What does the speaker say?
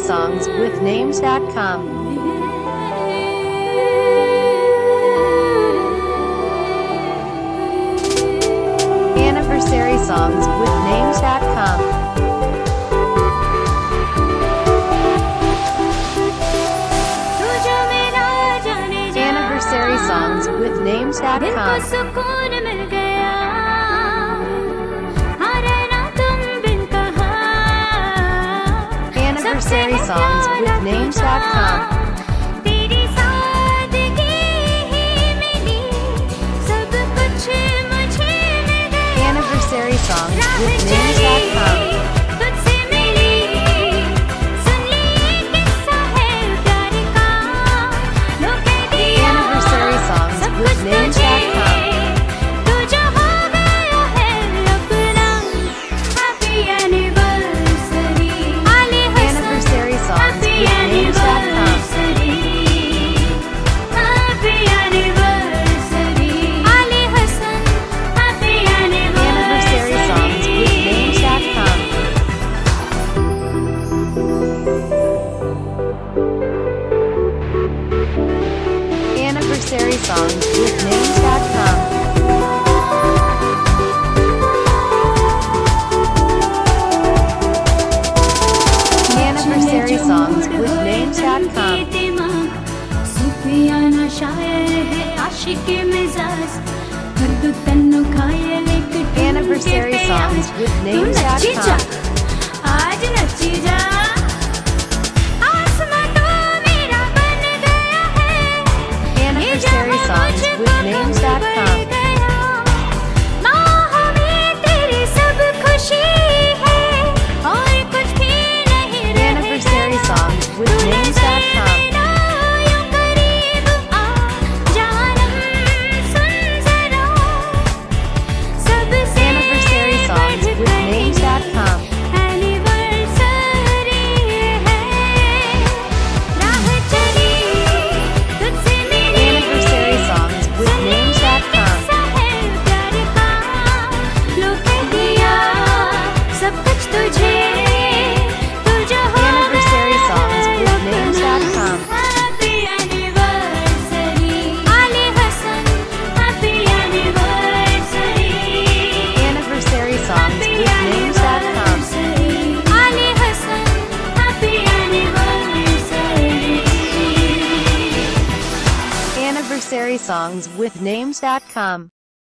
AnniversarySongsWithNames.com. AnniversarySongsWithNames.com. AnniversarySongsWithNames.com. AnniversarySongsWithNames.com. AnniversarySongsWithNames.com. AnniversarySongsWithNames.com. AnniversarySongsWithNames.com. Sufiana shayer hai aashiq mizaj kardo tanno khaaye lek AnniversarySongsWithNames.com. aaj nachi ja AnniversarySongsWithNames.com. AnniversarySongsWithNames.com.